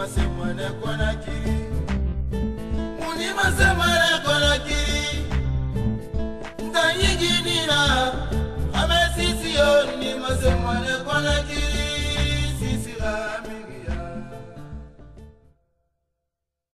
Masema na kwa na